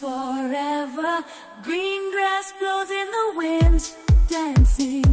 Forever, green grass blows in the wind, dancing.